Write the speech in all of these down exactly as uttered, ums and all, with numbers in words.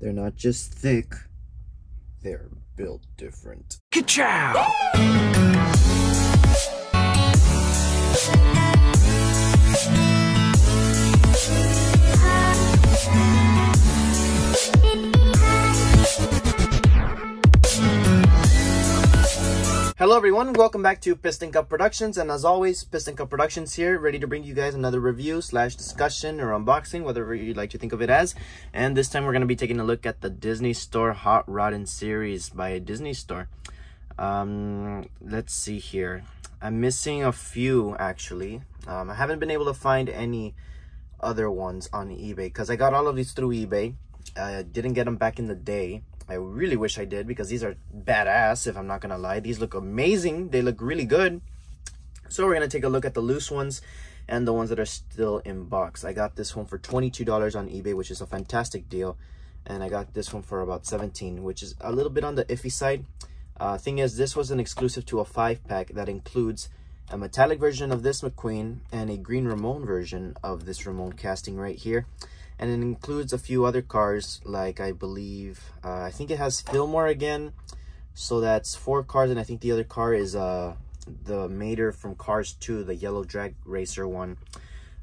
They're not just thick, they're built different. Ka-chow! Hello everyone, welcome back to Piston Cup Productions, and as always, Piston Cup Productions here, ready to bring you guys another review slash discussion or unboxing, whatever you'd like to think of it as. And this time we're going to be taking a look at the Disney Store Hot Rodin series by Disney Store. Um, let's see here. I'm missing a few, actually. Um, I haven't been able to find any other ones on eBay, because I got all of these through eBay. I didn't get them back in the day. I really wish I did, because these are badass, if I'm not gonna lie. These look amazing. They look really good. So we're gonna take a look at the loose ones and the ones that are still in box. I got this one for twenty-two dollars on eBay, which is a fantastic deal. And I got this one for about seventeen dollars, which is a little bit on the iffy side. Uh, thing is, this was an exclusive to a five pack that includes a metallic version of this McQueen and a green Ramon version of this Ramon casting right here. And it includes a few other cars, like I believe, uh, I think it has Fillmore again. So that's four cars, and I think the other car is uh, the Mater from Cars two, the yellow drag racer one.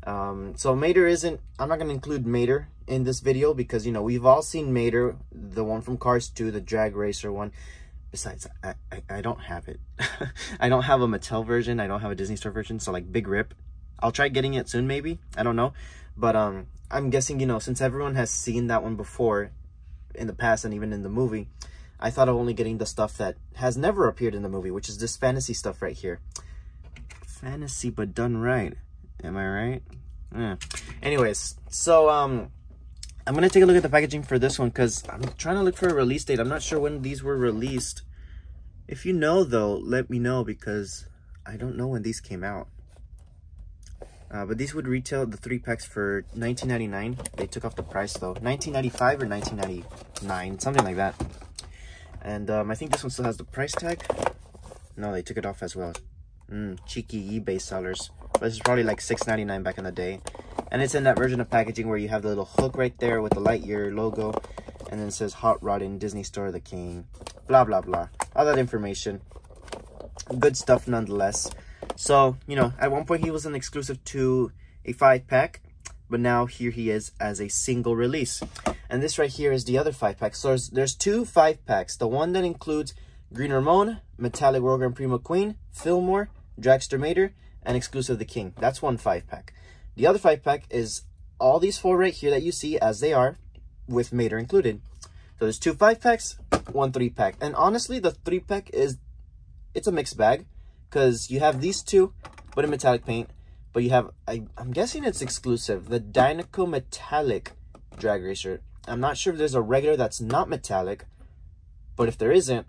Um, so Mater isn't, I'm not going to include Mater in this video because, you know, we've all seen Mater, the one from Cars two, the drag racer one. Besides, I, I, I don't have it. I don't have a Mattel version, I don't have a Disney Store version, so like big rip. I'll try getting it soon maybe, I don't know. But um, I'm guessing, you know, since everyone has seen that one before in the past and even in the movie, I thought of only getting the stuff that has never appeared in the movie, which is this fantasy stuff right here. Fantasy, but done right. Am I right? Yeah. Anyways, so um, I'm going to take a look at the packaging for this one because I'm trying to look for a release date. I'm not sure when these were released. If you know, though, let me know because I don't know when these came out. Uh, but these would retail the three packs for nineteen ninety-nine. They took off the price though, nineteen ninety-five or nineteen ninety-nine, something like that. And um, I think this one still has the price tag. No, they took it off as well. Mm, cheeky eBay sellers. But this is probably like six ninety-nine back in the day. And it's in that version of packaging where you have the little hook right there with the Lightyear logo, and then it says Hot Rodin, Disney Store, the King, blah blah blah. All that information. Good stuff nonetheless. So, you know, at one point he was an exclusive to a five-pack, but now here he is as a single release. And this right here is the other five-pack. So there's, there's two five-packs. The one that includes Green Ramon, Metallic World Grand Prix McQueen, Fillmore, Dragster Mater, and exclusive The King. That's one five-pack. The other five-pack is all these four right here that you see as they are, with Mater included. So there's two five-packs, one three-pack. And honestly, the three-pack is, it's a mixed bag. Because you have these two, but in metallic paint. But you have, I, I'm guessing it's exclusive, the Dinoco Metallic Drag Racer. I'm not sure if there's a regular that's not metallic. But if there isn't,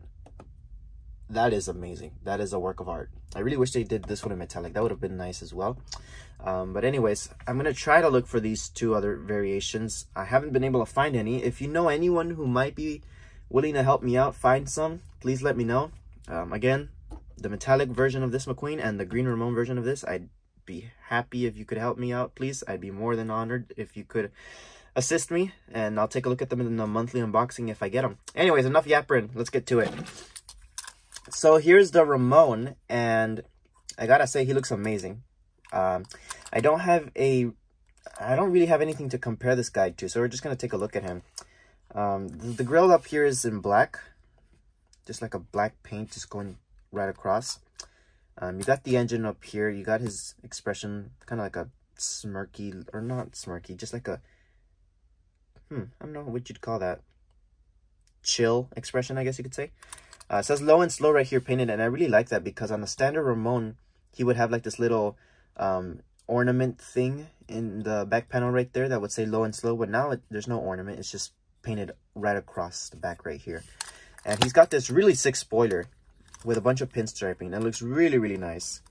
that is amazing. That is a work of art. I really wish they did this one in metallic. That would have been nice as well. Um, but anyways, I'm going to try to look for these two other variations. I haven't been able to find any. If you know anyone who might be willing to help me out find some, please let me know. Um, again, the metallic version of this McQueen and the green Ramon version of this, I'd be happy if you could help me out, please. I'd be more than honored if you could assist me, and I'll take a look at them in the monthly unboxing if I get them. Anyways, enough yappering. Let's get to it. So here's the Ramon, and I gotta say he looks amazing. Um, I don't have a... I don't really have anything to compare this guy to, so we're just gonna take a look at him. Um, the, the grill up here is in black. Just like a black paint just going right across. Um, you got the engine up here, you got his expression, kind of like a smirky, or not smirky, just like a, hmm, I don't know what you'd call that, chill expression, I guess you could say. Uh, it says low and slow right here painted, and I really like that because on the standard Ramon, he would have like this little um, ornament thing in the back panel right there that would say low and slow, but now it, there's no ornament, it's just painted right across the back right here. And he's got this really sick spoiler with a bunch of pinstriping. That looks really, really nice.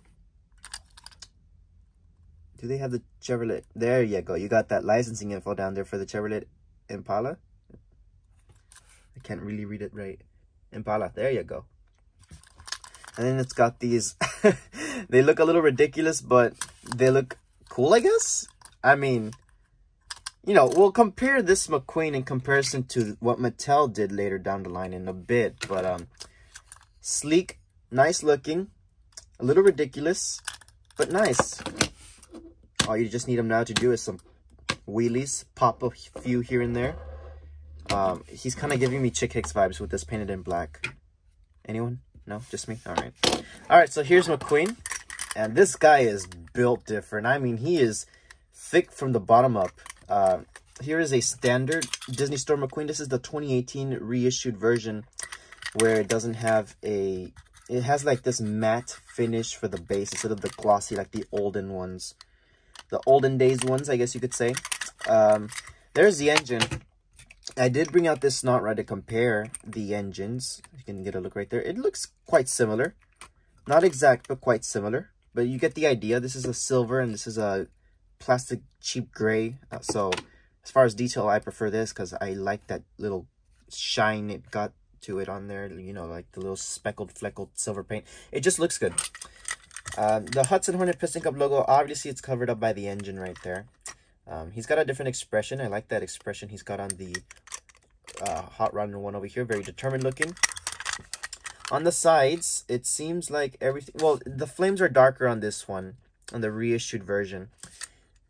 Do they have the Chevrolet? There you go. You got that licensing info down there for the Chevrolet Impala. I can't really read it right. Impala. There you go. And then it's got these. They look a little ridiculous, but they look cool, I guess. I mean, you know, we'll compare this McQueen in comparison to what Mattel did later down the line in a bit. But um, sleek, nice looking, a little ridiculous, but nice. All you just need them now to do is some wheelies, pop a few here and there. Um, he's kind of giving me Chick Hicks vibes with this painted in black. Anyone? No? Just me? All right. All right, so here's McQueen. And this guy is built different. I mean, he is thick from the bottom up. Uh, here is a standard Disney Store McQueen. This is the twenty eighteen reissued version where it doesn't have a... It has like this matte finish for the base instead of the glossy, like the olden ones. The olden days ones, I guess you could say. Um, there's the engine. I did bring out this snot rod to compare the engines. You can get a look right there. It looks quite similar. Not exact, but quite similar. But you get the idea. This is a silver and this is a plastic cheap gray. Uh, so as far as detail, I prefer this because I like that little shine it got to it on there. You know, like the little speckled, fleckled silver paint. It just looks good. Um, the Hudson Hornet Piston Cup logo, obviously it's covered up by the engine right there. Um, he's got a different expression. I like that expression he's got on the uh, Hot Rodin one over here. Very determined looking. On the sides, it seems like everything... Well, the flames are darker on this one, on the reissued version.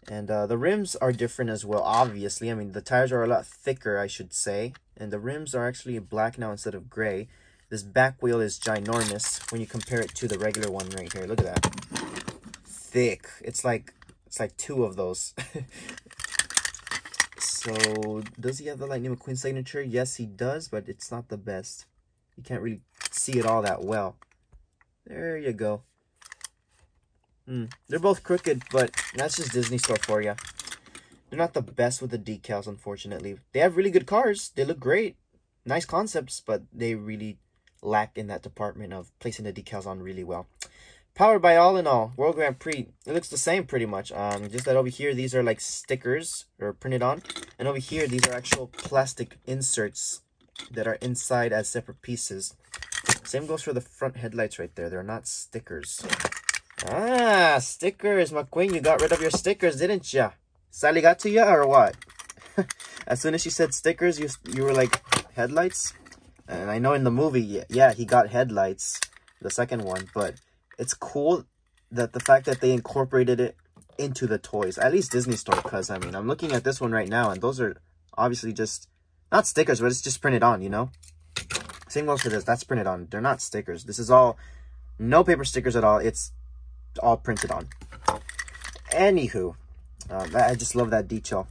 And uh, the rims are different as well, obviously. I mean, the tires are a lot thicker, I should say. And the rims are actually black now instead of gray. This back wheel is ginormous when you compare it to the regular one right here. Look at that. Thick. It's like... It's like two of those. So, does he have the Lightning McQueen signature? Yes, he does, but it's not the best. You can't really see it all that well. There you go. Mm, they're both crooked, but that's just Disney Store for you. They're not the best with the decals, unfortunately. They have really good cars. They look great. Nice concepts, but they really lack in that department of placing the decals on really well. Powered by All in All, World Grand Prix. It looks the same pretty much. Um, just that over here, these are like stickers or printed on. And over here, these are actual plastic inserts that are inside as separate pieces. Same goes for the front headlights right there. They're not stickers. Ah, stickers, McQueen. You got rid of your stickers, didn't ya? Sally got to ya or what? As soon as she said stickers, you, you were like, headlights? And I know in the movie, yeah, he got headlights, the second one, but... It's cool that the fact that they incorporated it into the toys, at least Disney Store, because, I mean, I'm looking at this one right now, and those are obviously just, not stickers, but it's just printed on, you know? Same goes for this. That's printed on. They're not stickers. This is all, no paper stickers at all. It's all printed on. Anywho, uh, I just love that detail.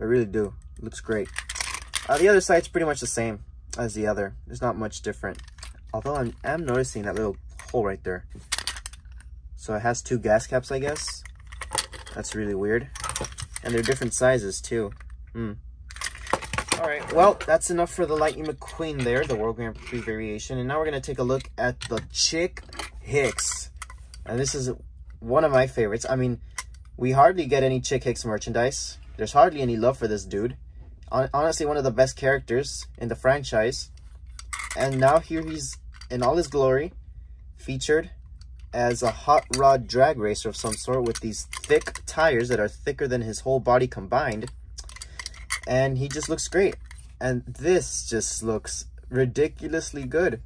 I really do. It looks great. Uh, the other side's pretty much the same as the other. There's not much different. Although I'm, I'm noticing that little hole right there. So it has two gas caps, I guess. That's really weird. And they're different sizes, too. Hmm. Alright, well, that's enough for the Lightning McQueen there, the World Grand Prix variation. And now we're going to take a look at the Chick Hicks. And this is one of my favorites. I mean, we hardly get any Chick Hicks merchandise. There's hardly any love for this dude. Honestly, one of the best characters in the franchise. And now here he's in all his glory, featured as a hot rod drag racer of some sort with these thick tires that are thicker than his whole body combined. And he just looks great. And this just looks ridiculously good.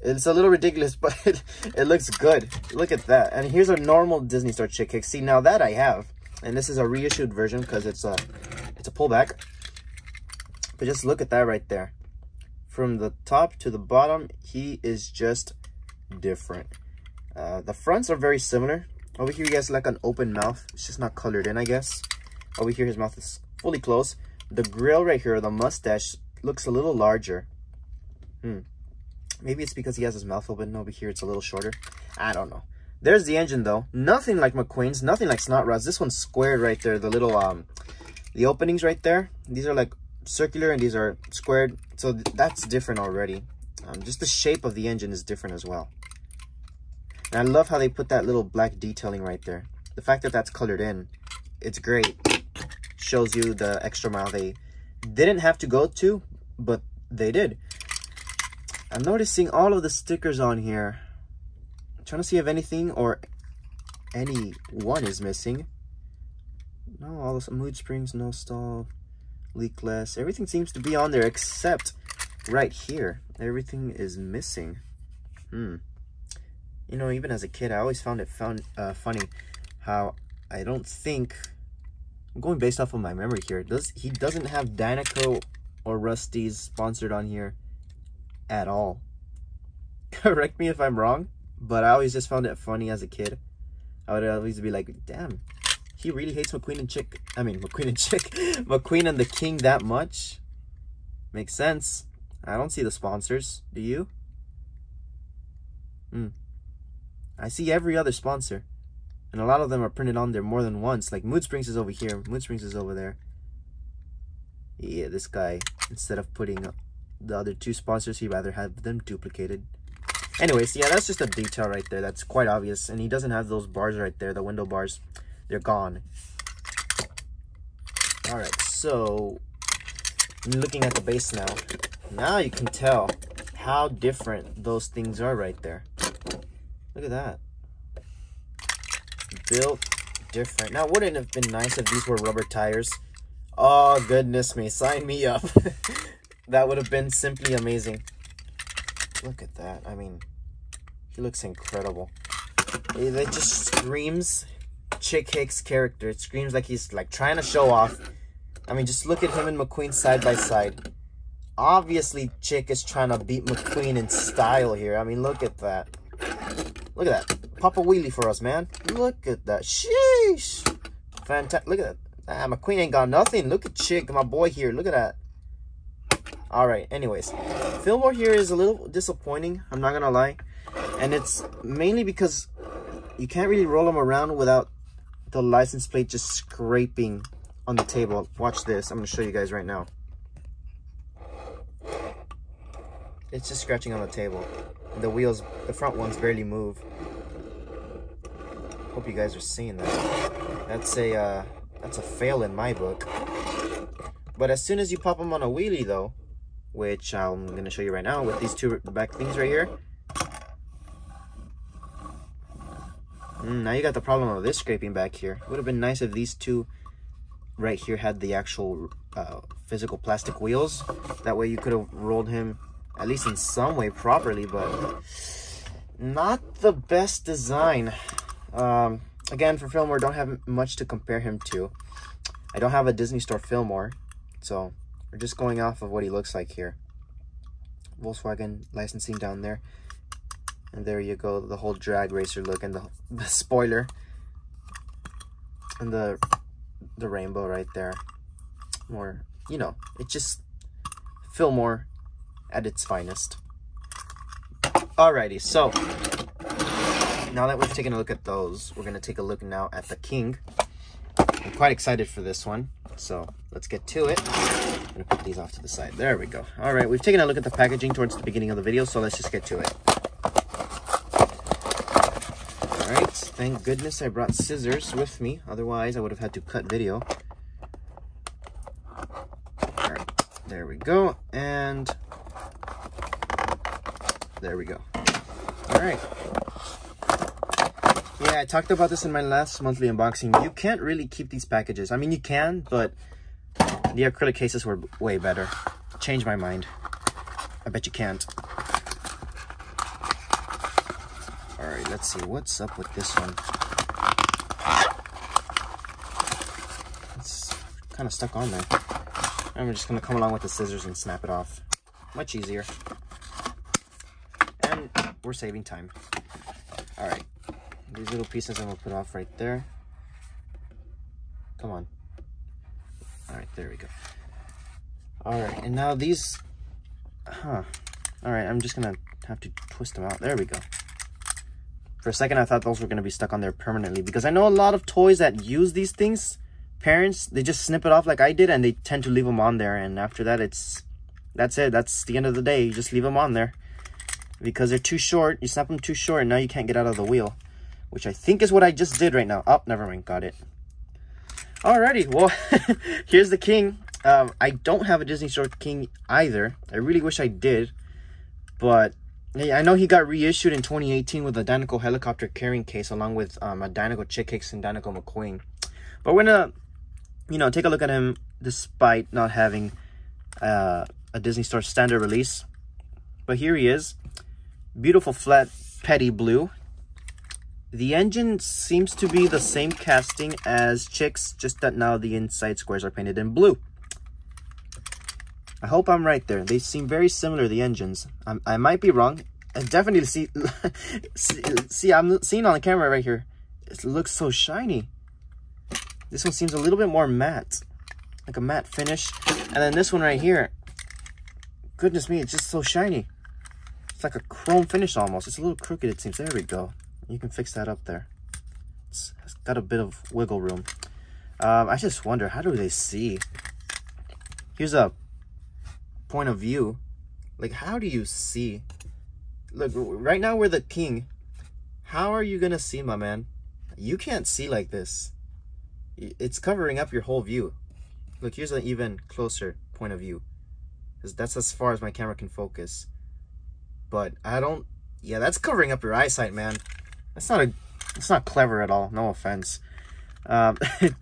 It's a little ridiculous, but it, it looks good. Look at that. And here's a normal Disney Store Chick Hicks. See, now that I have. And this is a reissued version because it's a, it's a pullback. But just look at that right there. From the top to the bottom, he is just different. Uh, the fronts are very similar. Over here, he has like an open mouth. It's just not colored in, I guess. Over here, his mouth is fully closed. The grill right here, the mustache, looks a little larger. Hmm. Maybe it's because he has his mouth open. Over here, it's a little shorter. I don't know. There's the engine, though. Nothing like McQueen's. Nothing like Snot Rod's. This one's squared right there. The little, um, the openings right there. These are like circular, and these are squared. So th that's different already. Um, just the shape of the engine is different as well. And I love how they put that little black detailing right there. The fact that that's colored in, it's great. Shows you the extra mile they didn't have to go to, but they did. I'm noticing all of the stickers on here. I'm trying to see if anything or anyone is missing. No, all those mood springs, no stall, leak less. Everything seems to be on there except right here. Everything is missing. Hmm. You know, even as a kid, I always found it found uh, funny how I don't think... I'm going based off of my memory here. Does he doesn't have Dinoco or Rusty's sponsored on here at all. Correct me if I'm wrong, but I always just found it funny as a kid. I would always be like, damn, he really hates McQueen and Chick. I mean, McQueen and Chick. McQueen and the King that much? Makes sense. I don't see the sponsors. Do you? Hmm. I see every other sponsor. And a lot of them are printed on there more than once. Like, Mood Springs is over here. Mood Springs is over there. Yeah, this guy, instead of putting the other two sponsors, he'd rather have them duplicated. Anyways, yeah, that's just a detail right there. That's quite obvious. And he doesn't have those bars right there, the window bars. They're gone. Alright, so... looking at the base now. Now you can tell how different those things are right there. Look at that. Built different. Now, wouldn't it have been nice if these were rubber tires? Oh, goodness me. Sign me up. That would have been simply amazing. Look at that. I mean, he looks incredible. It, it just screams Chick Hicks character. It screams like he's, like, trying to show off. I mean, just look at him and McQueen side by side. Obviously, Chick is trying to beat McQueen in style here. I mean, look at that. Look at that. Pop a wheelie for us, man. Look at that. Sheesh. Fantastic. Look at that. Ah, McQueen ain't got nothing. Look at Chick, my boy here. Look at that. Alright, anyways. Fillmore here is a little disappointing. I'm not going to lie. And it's mainly because you can't really roll them around without the license plate just scraping on the table. Watch this. I'm going to show you guys right now. It's just scratching on the table. The wheels, the front ones barely move. Hope you guys are seeing that. That's a uh, that's a fail in my book. But as soon as you pop them on a wheelie, though, which I'm gonna show you right now with these two back things right here. Mm, now you got the problem of this scraping back here. It would have been nice if these two right here had the actual uh, physical plastic wheels. That way you could have rolled him at least in some way properly, but not the best design. Um, again, for Fillmore, don't have much to compare him to. I don't have a Disney Store Fillmore, so we're just going off of what he looks like here. Volkswagen licensing down there. And there you go, the whole drag racer look and the, the spoiler. And the, the rainbow right there. More, you know, it's just Fillmore at its finest. Alrighty, so... now that we've taken a look at those, we're going to take a look now at the King. I'm quite excited for this one, so let's get to it. I'm going to put these off to the side. There we go. All right, we've taken a look at the packaging towards the beginning of the video, so let's just get to it. All right, thank goodness I brought scissors with me. Otherwise, I would have had to cut video. All right, there we go, and there we go. All right. Yeah, I talked about this in my last monthly unboxing. You can't really keep these packages. I mean, you can, but the acrylic cases were way better. Changed my mind. I bet you can't. All right, let's see. What's up with this one? It's kind of stuck on there. And we're just going to come along with the scissors and snap it off. Much easier. And we're saving time. All right. These little pieces I'm going to put off right there. Come on. Alright, there we go. Alright, and now these... Huh. Alright, I'm just going to have to twist them out. There we go. For a second, I thought those were going to be stuck on there permanently. Because I know a lot of toys that use these things, parents, they just snip it off like I did. And they tend to leave them on there. And after that, it's... That's it. That's the end of the day. You just leave them on there. Because they're too short. You snap them too short, and now you can't get out of the wheel. Which I think is what I just did right now. Oh, never mind. Got it. Alrighty. Well, here's the King. Um, I don't have a Disney Store King either. I really wish I did. But yeah, I know he got reissued in twenty eighteen with a Dinoco helicopter carrying case along with um, a Dinoco Chick Hicks and Dinoco McQueen. But we're going to you know, take a look at him despite not having uh, a Disney Store standard release. But here he is. Beautiful flat petty blue. The engine seems to be the same casting as Chick's, just that now the inside squares are painted in blue. I hope I'm right there. They seem very similar, the engines. I'm, I might be wrong. I definitely see, see, see, I'm seeing on the camera right here. It looks so shiny. This one seems a little bit more matte, like a matte finish. And then this one right here, goodness me, it's just so shiny. It's like a chrome finish almost. It's a little crooked, it seems. There we go. You can fix that up there. It's, it's got a bit of wiggle room. Um, I just wonder, how do they see? Here's a point of view. Like, how do you see? Look, right now we're the king. How are you gonna see, my man? You can't see like this. It's covering up your whole view. Look, here's an even closer point of view. Because that's as far as my camera can focus. But I don't... Yeah, that's covering up your eyesight, man. That's not a... It's not clever at all. No offense. Um,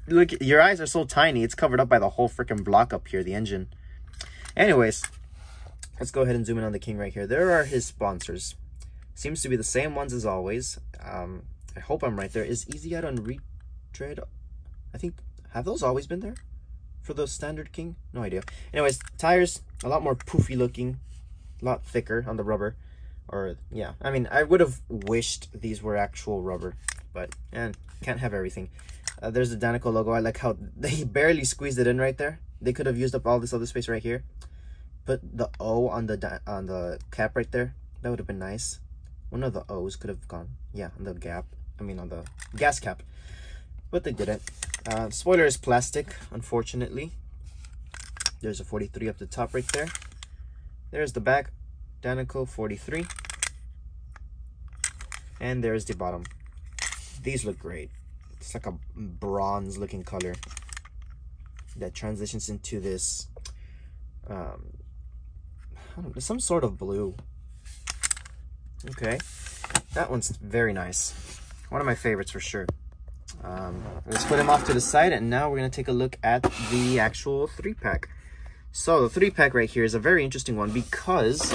look, your eyes are so tiny. It's covered up by the whole freaking block up here, the engine. Anyways, let's go ahead and zoom in on the king right here. There are his sponsors. Seems to be the same ones as always. Um, I hope I'm right there. Is Easy Out on Retread? I think, have those always been there? For the standard king? No idea. Anyways, tires, a lot more poofy looking. A lot thicker on the rubber. Or, yeah. I mean, I would have wished these were actual rubber. But, and can't have everything. Uh, there's the Dinoco logo. I like how they barely squeezed it in right there. They could have used up all this other space right here. Put the O on the on the cap right there. That would have been nice. One of the O's could have gone, yeah, on the gap. I mean, on the gas cap. But they didn't. Uh, spoiler is plastic, unfortunately. There's a forty-three up the top right there. There's the back, Danoco forty-three. And there's the bottom. These look great. It's like a bronze-looking color that transitions into this, um, I don't know, some sort of blue. Okay, that one's very nice. One of my favorites for sure. Um, let's put him off to the side, and now we're going to take a look at the actual three-pack. So the three-pack right here is a very interesting one because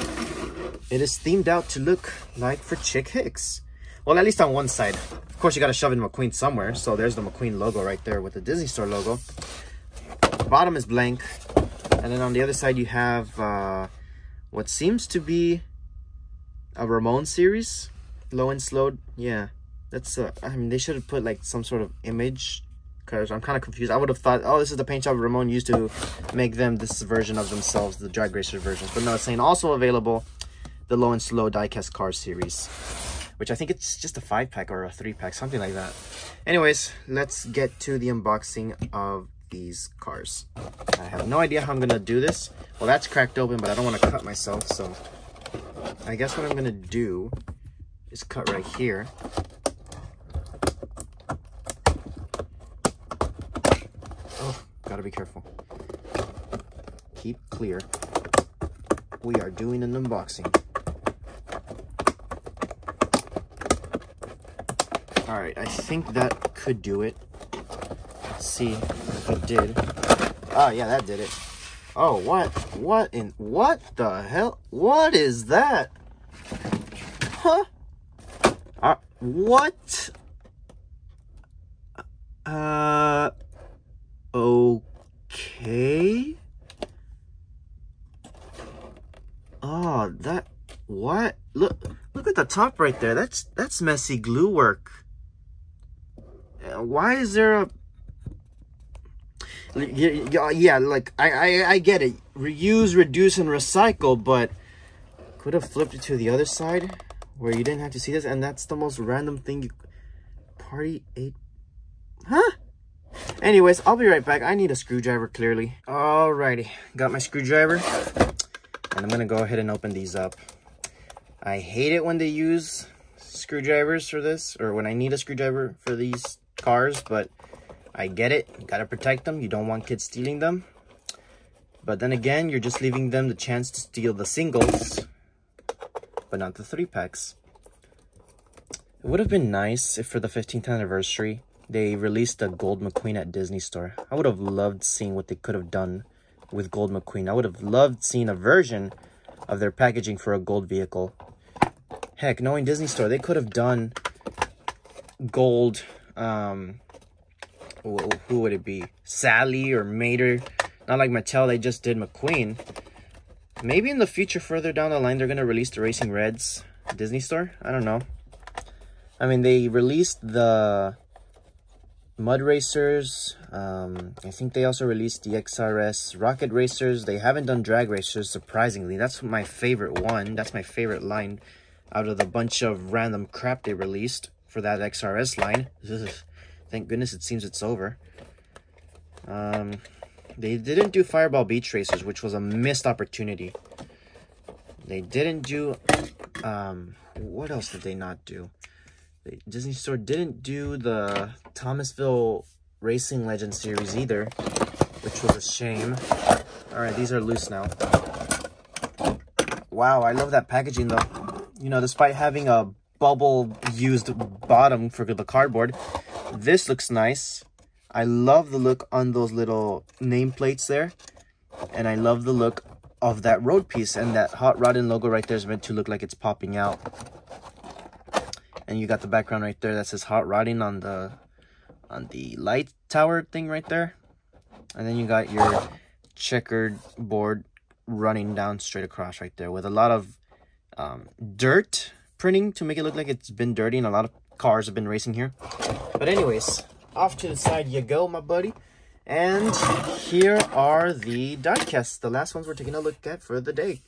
it is themed out to look like for Chick Hicks. Well, at least on one side. Of course, you got to shove in McQueen somewhere, so there's the McQueen logo right there with the Disney Store logo. The bottom is blank, and then on the other side you have uh, what seems to be a Ramon series, Low and Slowed. Yeah, that's uh, I mean, they should have put like some sort of image, because I'm kind of confused. I would have thought, oh, this is the paint job Ramon used to make them this version of themselves, the drag racer versions. But no, it's saying also available the Low and Slow Diecast Cars series, which I think it's just a five pack or a three pack, something like that. Anyways, let's get to the unboxing of these cars. I have no idea how I'm gonna do this. Well, that's cracked open, but I don't want to cut myself, so I guess what I'm gonna do is cut right here. Oh, gotta be careful. Keep clear. We are doing an unboxing. All right, I think that could do it. Let's see if it did. Oh yeah, that did it. Oh, what? What in? What the hell? What is that? Huh? Uh, what? Uh. Okay. Oh, that. What? Look! Look at the top right there. That's that's messy glue work. Why is there a? Yeah, like I, I I get it. Reuse, reduce, and recycle, but could have flipped it to the other side where you didn't have to see this. And that's the most random thing. You party eight, huh? Anyways, I'll be right back. I need a screwdriver clearly. Alrighty, got my screwdriver, and I'm gonna go ahead and open these up. I hate it when they use screwdrivers for this, or when I need a screwdriver for these cars, but. I get it, you gotta protect them, you don't want kids stealing them. But then again, you're just leaving them the chance to steal the singles, but not the three packs. It would have been nice if for the fifteenth anniversary, they released a Gold McQueen at Disney Store. I would have loved seeing what they could have done with Gold McQueen. I would have loved seeing a version of their packaging for a gold vehicle. Heck, knowing Disney Store, they could have done gold, um, who would it be? Sally or Mater. Not like Mattel, they just did McQueen. Maybe in the future, further down the line, they're going to release the Racing Reds Disney Store. I don't know. I mean, they released the Mud Racers. Um, I think they also released the X R S Rocket Racers. They haven't done Drag Racers, surprisingly. That's my favorite one. That's my favorite line out of the bunch of random crap they released for that X R S line. Ugh. Thank goodness it seems it's over. Um... They didn't do Fireball Beach Racers, which was a missed opportunity. They didn't do... Um, what else did they not do? The Disney Store didn't do the Thomasville Racing Legend series either, which was a shame. Alright, these are loose now. Wow, I love that packaging though. You know, despite having a bubble-used bottom for the cardboard, this looks nice. I love the look on those little nameplates there. And I love the look of that road piece. And that Hot Rodin logo right there is meant to look like it's popping out. And you got the background right there that says Hot Rodin on the on the light tower thing right there. And then you got your checkered board running down straight across right there. With a lot of um, dirt printing to make it look like it's been dirty. And a lot of cars have been racing here. But anyways... Off to the side you go, my buddy. And here are the Diecasts, the last ones we're taking a look at for the day.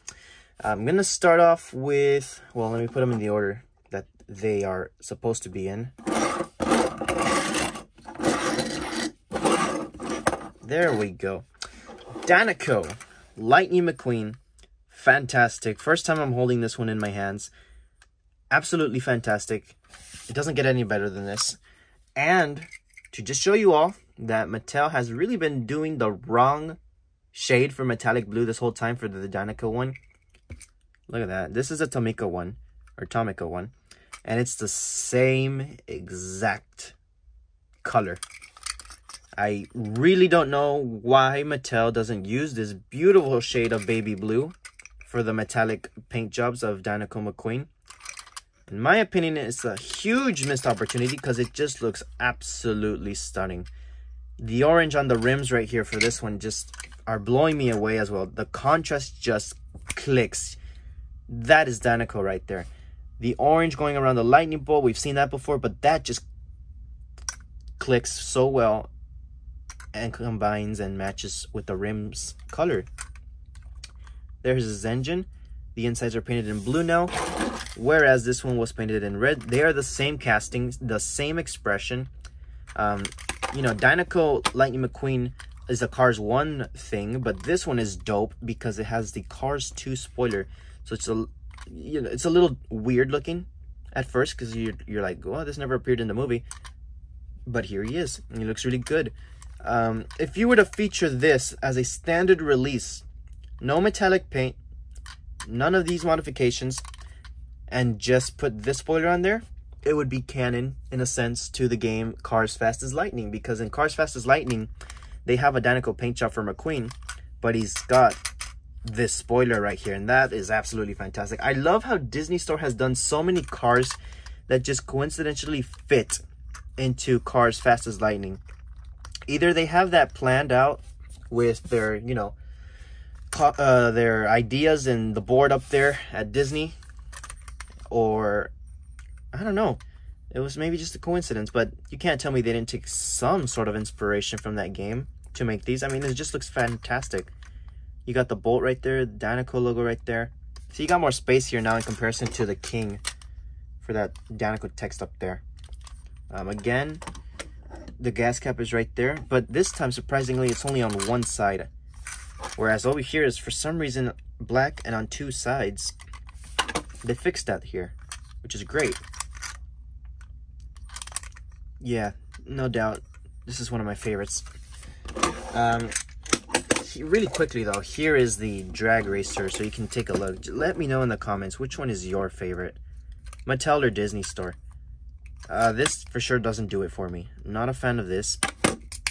I'm going to start off with... Well, let me put them in the order that they are supposed to be in. There we go. Dinoco, Lightning McQueen. Fantastic. First time I'm holding this one in my hands. Absolutely fantastic. It doesn't get any better than this. And... to just show you all that Mattel has really been doing the wrong shade for metallic blue this whole time for the Dinoco one. Look at that. This is a Tomica one, or Tomica one. And it's the same exact color. I really don't know why Mattel doesn't use this beautiful shade of baby blue for the metallic paint jobs of Dinoco McQueen. In my opinion, it's a huge missed opportunity because it just looks absolutely stunning. The orange on the rims right here for this one just are blowing me away as well. The contrast just clicks. That is Dinoco right there. The orange going around the lightning bolt, we've seen that before, but that just clicks so well and combines and matches with the rim's color. There's his engine. The insides are painted in blue now, whereas this one was painted in red. They are the same castings, the same expression. Um, you know, Dinoco Lightning McQueen is a Cars one thing, but this one is dope because it has the Cars two spoiler. So it's a, you know, it's a little weird looking at first because you're, you're like, well, this never appeared in the movie. But here he is, and he looks really good. Um, if you were to feature this as a standard release, no metallic paint, none of these modifications, and just put this spoiler on there, it would be canon, in a sense, to the game Cars Fast as Lightning. Because in Cars Fast as Lightning, they have a Dinoco paint job for McQueen, but he's got this spoiler right here, and that is absolutely fantastic. I love how Disney Store has done so many cars that just coincidentally fit into Cars Fast as Lightning. Either they have that planned out with their, you know, uh, their ideas and the board up there at Disney, or I don't know, it was maybe just a coincidence, but you can't tell me they didn't take some sort of inspiration from that game to make these. I mean, it just looks fantastic. You got the bolt right there, the Dinoco logo right there. So you got more space here now in comparison to the King for that Dinoco text up there. Um, again, the gas cap is right there, but this time, surprisingly, it's only on one side. Whereas over here is, for some reason, black and on two sides. They fixed that here, which is great. Yeah, no doubt. This is one of my favorites. Um, he, really quickly, though, here is the drag racer, so you can take a look. Let me know in the comments which one is your favorite. Mattel or Disney Store. Uh, this for sure doesn't do it for me. Not a fan of this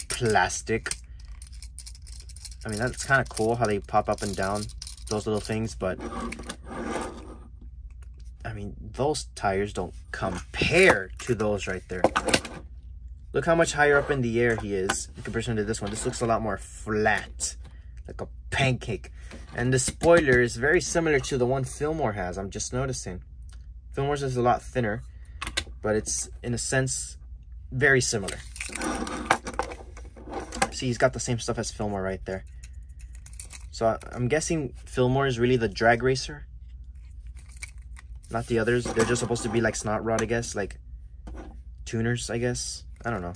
plastic. I mean, that's kind of cool how they pop up and down, those little things, but I mean, those tires don't compare to those right there. Look how much higher up in the air he is in comparison to this one. This looks a lot more flat, like a pancake. And the spoiler is very similar to the one Fillmore has, I'm just noticing. Fillmore's is a lot thinner, but it's, in a sense, very similar. See, he's got the same stuff as Fillmore right there. So I'm guessing Fillmore is really the drag racer, not the others. They're just supposed to be like snot rod, I guess, like tuners, I guess. I don't know.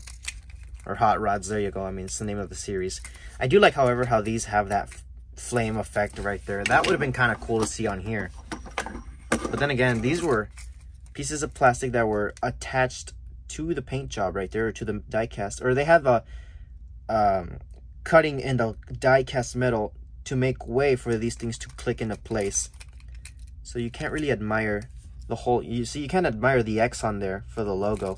Or hot rods, there you go. I mean, it's the name of the series. I do like, however, how these have that flame effect right there. That would have been kind of cool to see on here. But then again, these were pieces of plastic that were attached to the paint job right there, or to the die cast. Or they have a um, cutting in the die cast metal to make way for these things to click into place. So you can't really admire the whole, you see, you can't admire the X on there for the logo.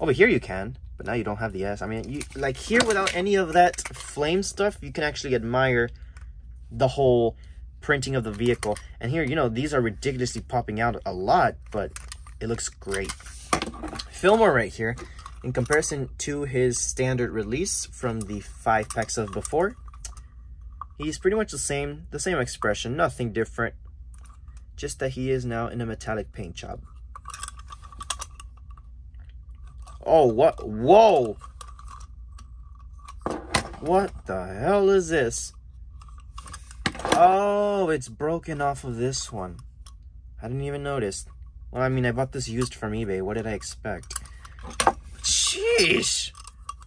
Over here you can, but now you don't have the S. I mean, you like here without any of that flame stuff, you can actually admire the whole printing of the vehicle. And here, you know, these are ridiculously popping out a lot, but it looks great. Fillmore right here, in comparison to his standard release from the five packs of before, he's pretty much the same, the same expression, nothing different, just that he is now in a metallic paint job. Oh, what? Whoa! What the hell is this? Oh, it's broken off of this one. I didn't even notice. Well, I mean, I bought this used from eBay. What did I expect? Sheesh!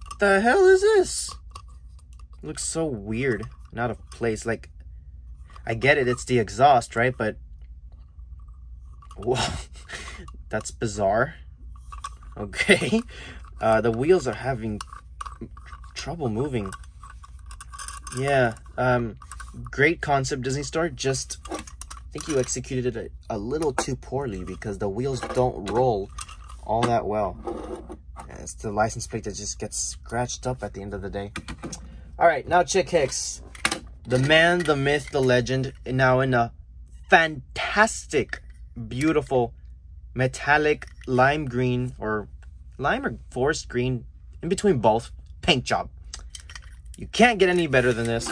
What the hell is this? It looks so weird. Out of place. Like, I get it, it's the exhaust, right? But whoa, that's bizarre. Okay, uh, the wheels are having trouble moving. Yeah, um, great concept, Disney Store. Just, I think you executed it a, a little too poorly because the wheels don't roll all that well. Yeah, it's the license plate that just gets scratched up at the end of the day. All right, now Chick Hicks. The man, the myth, the legend, now in a fantastic, beautiful, metallic lime green, or lime or forest green, in between both, paint job. You can't get any better than this.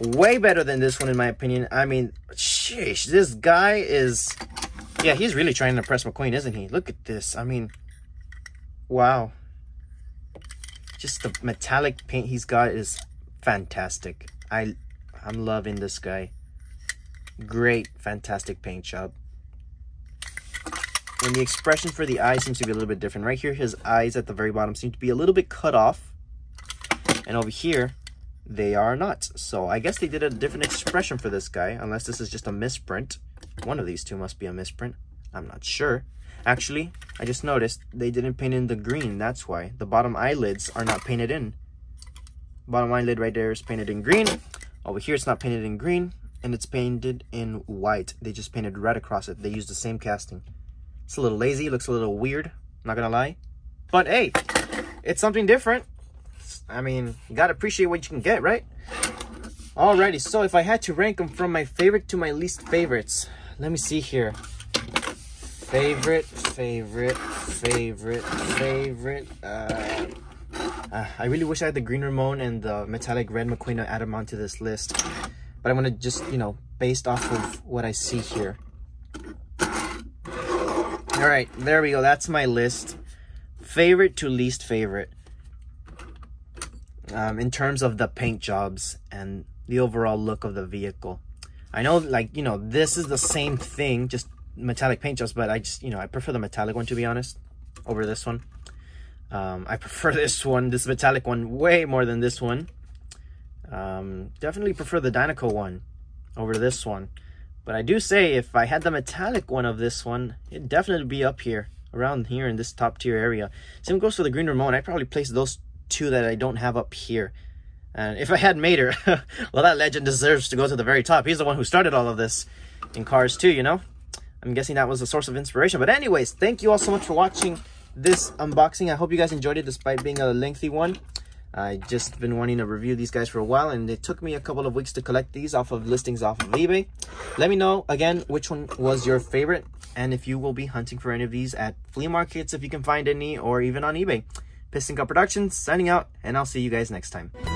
Way better than this one, in my opinion. I mean, sheesh, this guy is... Yeah, he's really trying to impress McQueen, isn't he? Look at this. I mean, wow. Just the metallic paint he's got is fantastic. I... I'm loving this guy. Great, fantastic paint job. And the expression for the eye seems to be a little bit different. Right here, his eyes at the very bottom seem to be a little bit cut off. And over here, they are not. So I guess they did a different expression for this guy, unless this is just a misprint. One of these two must be a misprint. I'm not sure. Actually, I just noticed they didn't paint in the green. That's why. The bottom eyelids are not painted in. Bottom eyelid right there is painted in green. Over here, it's not painted in green, and it's painted in white. They just painted red across it. They used the same casting. It's a little lazy. Looks a little weird. Not gonna lie. But hey, it's something different. I mean, you gotta appreciate what you can get, right? Alrighty, so if I had to rank them from my favorite to my least favorites, let me see here. Favorite, favorite, favorite, favorite, uh... Uh, I really wish I had the green Ramon and the metallic red McQueen to add them onto this list. But I'm going to just, you know, based off of what I see here. Alright, there we go. That's my list. Favorite to least favorite. Um, in terms of the paint jobs and the overall look of the vehicle. I know, like, you know, this is the same thing, just metallic paint jobs. But I just, you know, I prefer the metallic one, to be honest, over this one. Um, I prefer this one, this metallic one, way more than this one. Um, definitely prefer the Dinoco one over this one. But I do say, if I had the metallic one of this one, it'd definitely be up here, around here in this top tier area. Same goes for the green Ramon. I probably place those two that I don't have up here. And if I had Mater, well, that legend deserves to go to the very top. He's the one who started all of this in Cars two, you know? I'm guessing that was the source of inspiration. But anyways, thank you all so much for watching. this unboxing. I hope you guys enjoyed it despite being a lengthy one. I just been wanting to review these guys for a while, and it took me a couple of weeks to collect these off of listings off of eBay. Let me know again which one was your favorite, and if you will be hunting for any of these at flea markets if you can find any, or even on eBay. Piston Cup Productions signing out, and I'll see you guys next time.